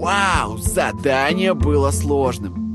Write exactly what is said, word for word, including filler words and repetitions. Вау, задание было сложным.